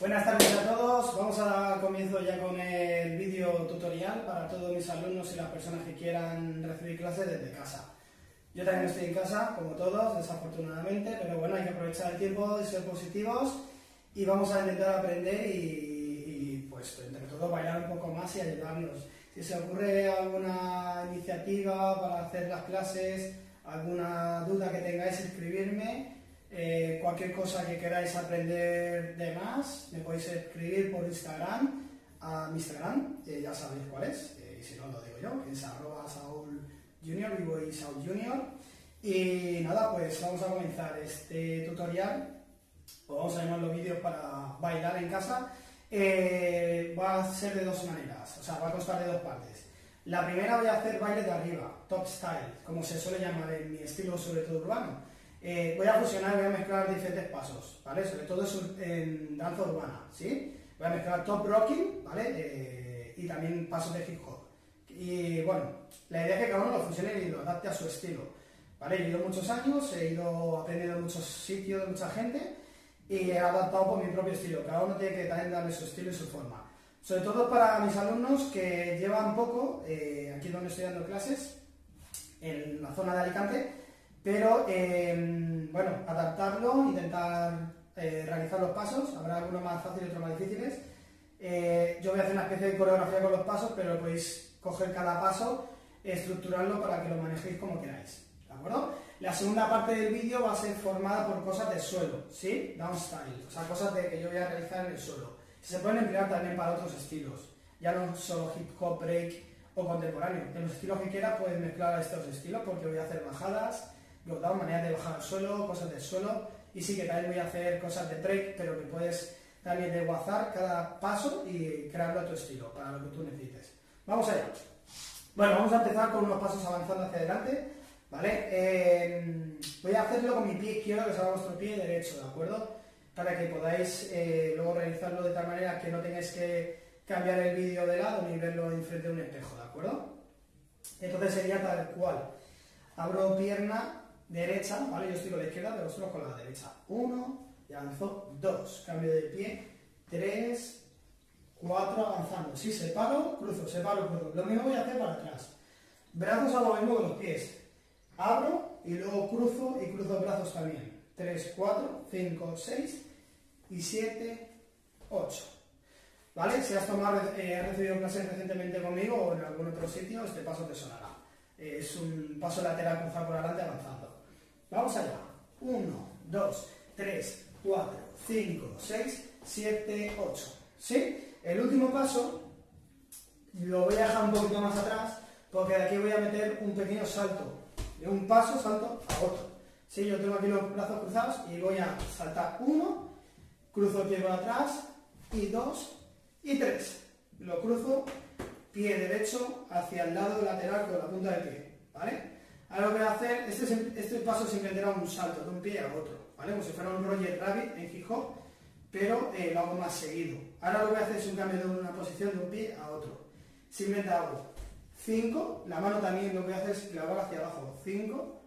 Buenas tardes a todos, vamos a dar comienzo ya con el vídeo tutorial para todos mis alumnos y las personas que quieran recibir clases desde casa. Yo también estoy en casa, como todos, desafortunadamente, pero bueno, hay que aprovechar el tiempo y ser positivos y vamos a intentar aprender y pues entre todo bailar un poco más y ayudarnos. Si se ocurre alguna iniciativa para hacer las clases, alguna duda que tengáis, escribirme. Cualquier cosa que queráis aprender de más, me podéis escribir por Instagram, a mi Instagram, ya sabéis cuál es, y si no lo digo yo, es @SaulJunior, vivo y Saul Junior. Y nada, pues vamos a comenzar este tutorial, pues vamos a ver los vídeos para bailar en casa. Va a ser de dos maneras, o sea, va a constar de dos partes. La primera voy a hacer baile de arriba, TopStyle, como se suele llamar en mi estilo, sobre todo urbano. Voy a fusionar y voy a mezclar diferentes pasos, ¿vale? Sobre todo en danza urbana, ¿sí? Voy a mezclar top rocking, ¿vale? Y también pasos de hip hop. Y bueno, la idea es que cada uno lo fusione y lo adapte a su estilo, ¿vale? He ido muchos años, he ido aprendiendo en muchos sitios, de mucha gente, y he adaptado por mi propio estilo. Cada uno tiene que también darle su estilo y su forma. Sobre todo para mis alumnos que llevan poco, aquí donde estoy dando clases, en la zona de Alicante. Pero, bueno, adaptarlo, intentar realizar los pasos, habrá algunos más fáciles y otros más difíciles. Yo voy a hacer una especie de coreografía con los pasos, pero podéis coger cada paso, estructurarlo para que lo manejéis como queráis, ¿de acuerdo? La segunda parte del vídeo va a ser formada por cosas de suelo, ¿sí? Downstyle, o sea, cosas que yo voy a realizar en el suelo. Se pueden emplear también para otros estilos, ya no solo hip hop, break o contemporáneo. En los estilos que quieras puedes mezclar estos estilos porque voy a hacer bajadas, maneras de bajar al suelo, cosas del suelo, y sí que también voy a hacer cosas de break, pero que puedes también desguazar cada paso y crearlo a tu estilo, para lo que tú necesites. Vamos allá. Bueno, vamos a empezar con unos pasos avanzando hacia adelante, ¿vale? Voy a hacerlo con mi pie izquierdo, que será vuestro pie derecho, ¿de acuerdo? Para que podáis luego realizarlo de tal manera que no tengáis que cambiar el vídeo de lado ni verlo enfrente de un espejo, ¿de acuerdo? Entonces sería tal cual. Abro pierna derecha, ¿vale? Yo estoy con la izquierda, pero vosotros con la derecha. 1, y avanzo, 2, cambio de pie, 3, 4, avanzando. Si separo, cruzo, separo, cruzo. Lo mismo voy a hacer para atrás. Brazos a lo mismo que los pies. Abro y luego cruzo y cruzo brazos también. 3, 4, 5, 6 y 7, 8. ¿Vale? Si has recibido clases recientemente conmigo o en algún otro sitio, este paso te sonará. Es un paso lateral, cruzar por adelante, avanzando. Vamos allá. 1, 2, 3, 4, 5, 6, 7, 8. ¿Sí? El último paso lo voy a dejar un poquito más atrás porque de aquí voy a meter un pequeño salto. De un paso, salto a otro. ¿Sí? Yo tengo aquí los brazos cruzados y voy a saltar 1, cruzo el pie para atrás, y 2, y 3. Lo cruzo, pie derecho hacia el lado lateral con la punta del pie. ¿Vale? Ahora lo que voy a hacer, este paso simplemente era un salto de un pie a otro, ¿vale? Como si fuera un Roger Rabbit en Quijop, pero lo hago más seguido. Ahora lo que voy a hacer es un cambio de una posición de un pie a otro. Simplemente hago 5, la mano también lo que voy a hacer es clavar hacia abajo. 5,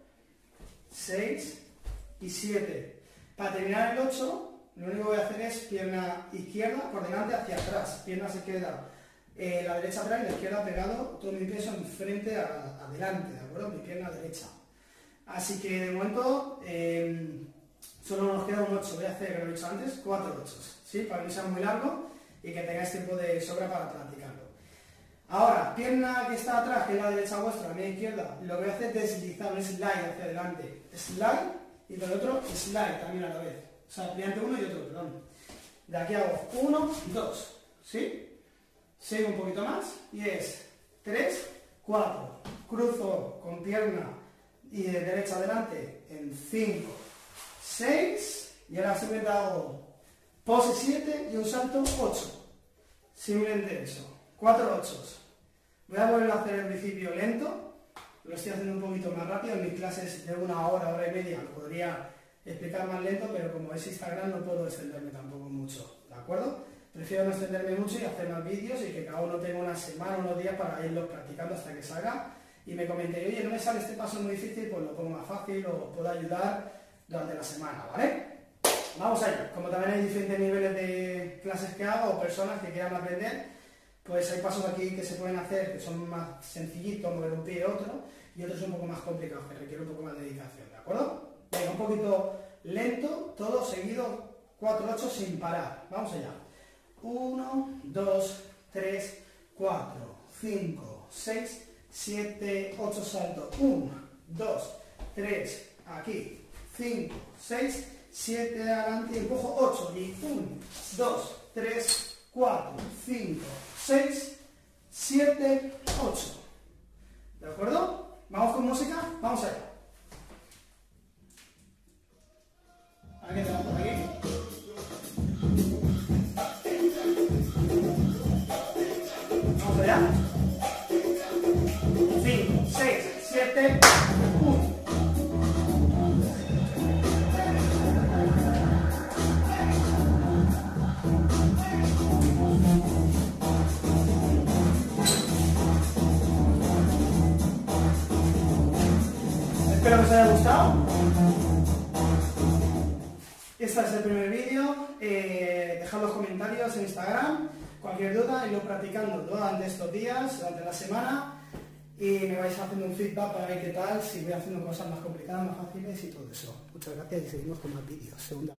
6 y 7. Para terminar el 8, lo único que voy a hacer es pierna izquierda por delante hacia atrás, pierna izquierda. La derecha atrás y la izquierda pegado, todo mi peso enfrente adelante, ¿de acuerdo? Mi pierna derecha. Así que de momento solo nos queda un 8, voy a hacer, lo he hecho antes, 4 8, ¿sí? Para que no sea muy largo y que tengáis tiempo de sobra para practicarlo. Ahora, pierna que está atrás, que es la derecha vuestra, mi izquierda, lo que voy a hacer es deslizar un slide hacia adelante, slide y con el otro slide también a la vez. O sea, mediante uno y otro, perdón. De aquí hago 1, 2, ¿sí? Sigo un poquito más y es 3, 4, cruzo con pierna y de derecha adelante en 5, 6 y ahora simplemente hago pose 7 y un salto 8, simplemente eso, 4, 8. Voy a volver a hacer el principio lento, lo estoy haciendo un poquito más rápido, en mis clases de una hora, hora y media lo podría explicar más lento, pero como es Instagram no puedo extenderme tampoco mucho, ¿de acuerdo? Prefiero no extenderme mucho y hacer más vídeos y que cada uno tenga una semana o unos días para irlos practicando hasta que salga y me comentéis, oye, no me sale este paso muy difícil, pues lo pongo más fácil o os puedo ayudar durante la semana, ¿vale? Vamos allá. Como también hay diferentes niveles de clases que hago o personas que quieran aprender, pues hay pasos aquí que se pueden hacer que son más sencillitos, mover un pie y otro, y otros son un poco más complicados, que requieren un poco más de dedicación, ¿de acuerdo? Venga, un poquito lento, todo seguido, 4-8 sin parar. Vamos allá. 1, 2, 3, 4, 5, 6, 7, 8 saltos. 1, 2, 3, aquí. 5, 6, 7 adelante, empujo 8 y 1, 2, 3, 4, 5, 6, 7, 8. ¿De acuerdo? ¿Vamos con música? Vamos allá. Aquí estamos por aquí. Espero que os haya gustado. Este es el primer vídeo. Dejad los comentarios en Instagram, cualquier duda, y lo practicando durante estos días, durante la semana, y me vais haciendo un feedback para ver qué tal, si voy haciendo cosas más complicadas, más fáciles y todo eso. Muchas gracias y seguimos con más vídeos.